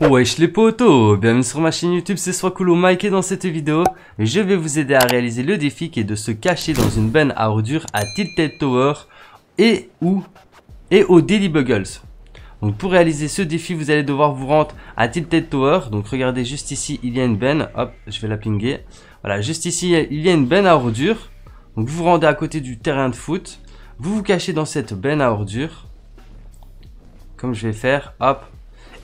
Wesh les potos, bienvenue sur ma chaîne YouTube, c'est Soiscool Mec et dans cette vidéo, je vais vous aider à réaliser le défi qui est de se cacher dans une benne à ordures à Tilted Towers et au Daily Bugle. Donc pour réaliser ce défi, vous allez devoir vous rendre à Tilted Towers. Donc regardez juste ici, il y a une benne, hop, je vais la pinguer. Voilà, juste ici, il y a une benne à ordures. Donc vous vous rendez à côté du terrain de foot, vous vous cachez dans cette benne à ordures. Comme je vais faire, hop.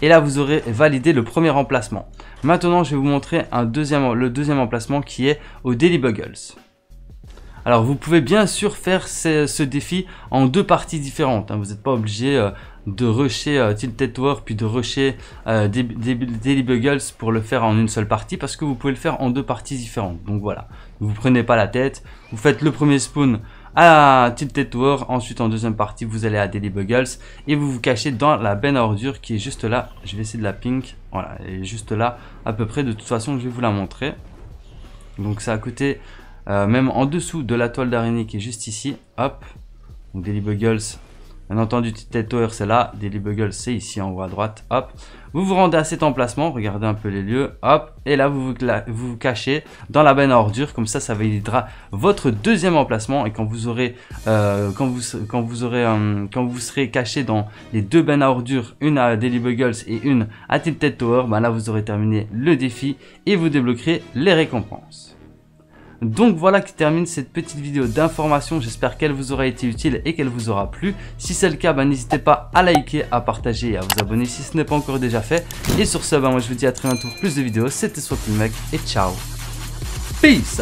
Et là, vous aurez validé le premier emplacement. Maintenant, je vais vous montrer le deuxième emplacement qui est au Daily Bugle. Alors, vous pouvez bien sûr faire ce défi en deux parties différentes. Hein. Vous n'êtes pas obligé de rusher Tilted Towers puis de rusher Daily Bugle pour le faire en une seule partie parce que vous pouvez le faire en deux parties différentes. Donc voilà, vous prenez pas la tête. Vous faites le premier spawn à Tilted Towers, ensuite en deuxième partie vous allez à Daily Bugle et vous vous cachez dans la benne à ordures qui est juste là. Je vais essayer de la pink, voilà, elle est juste là à peu près, de toute façon je vais vous la montrer. Donc c'est à côté, même en dessous de la toile d'araignée qui est juste ici, hop. Donc Daily Bugle, bien entendu Tilted Towers c'est là, Daily Bugle c'est ici en haut à droite, hop. Vous vous rendez à cet emplacement, regardez un peu les lieux, hop, et là vous vous cachez dans la benne à ordures, comme ça, ça validera votre deuxième emplacement. Et quand vous aurez, quand vous serez caché dans les deux bennes à ordures, une à Daily Bugle et une à Tilted Towers, bah là vous aurez terminé le défi et vous débloquerez les récompenses. Donc voilà qui termine cette petite vidéo d'information, j'espère qu'elle vous aura été utile et qu'elle vous aura plu. Si c'est le cas, bah, n'hésitez pas à liker, à partager et à vous abonner si ce n'est pas encore déjà fait. Et sur ce, bah, moi je vous dis à très bientôt pour plus de vidéos, c'était Soiscool Mec et ciao. Peace.